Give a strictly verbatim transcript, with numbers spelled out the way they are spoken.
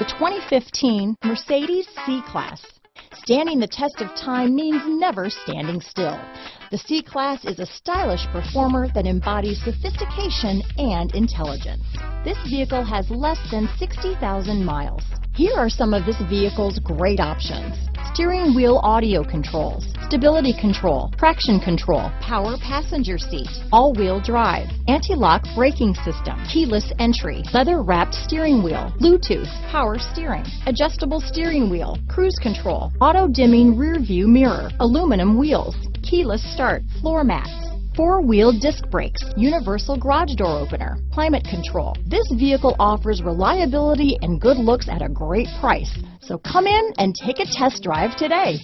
The twenty fifteen Mercedes C-Class. Standing the test of time means never standing still. The C-Class is a stylish performer that embodies sophistication and intelligence. This vehicle has less than sixty thousand miles. Here are some of this vehicle's great options: steering wheel audio controls, stability control, traction control, power passenger seat, all-wheel drive, anti-lock braking system, keyless entry, leather-wrapped steering wheel, Bluetooth, power steering, adjustable steering wheel, cruise control, auto-dimming rear-view mirror, aluminum wheels, keyless start, floor mats, four-wheel disc brakes, universal garage door opener, climate control. This vehicle offers reliability and good looks at a great price. So come in and take a test drive today.